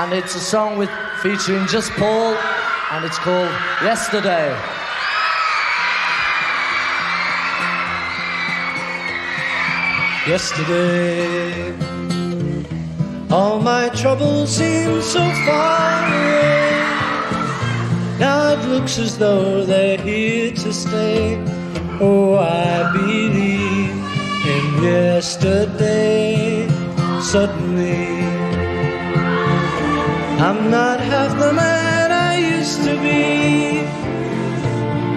and it's a song with featuring just Paul, and it's called Yesterday. Yesterday, all my troubles seem so far away. Now it looks as though they're here to stay. Oh, I believe in yesterday. Suddenly, I'm not half the man I used to be.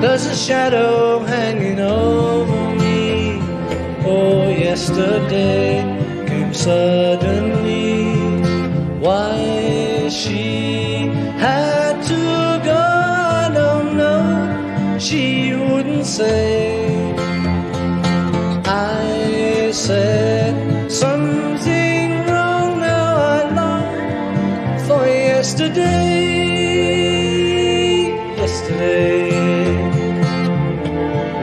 There's a shadow hanging over me. Oh, yesterday came suddenly. Why she had to go, I don't know. She wouldn't say. I said something wrong. Now I long for yesterday. Yesterday,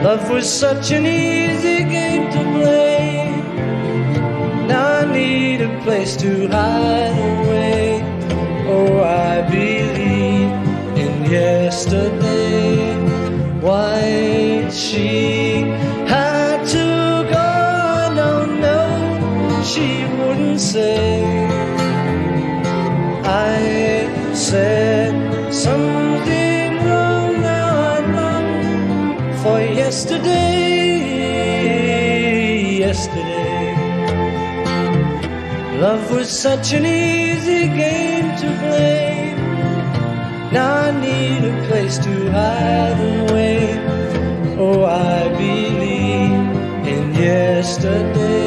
love was such an easy game to play. Now I need a place to hide away. Oh, I believe in yesterday. Why she had to go, I don't know. She wouldn't say. I said something wrong. Now I long for yesterday. Yesterday, love was such an easy game to play. Now I need a place to hide away. Oh, I believe in yesterday.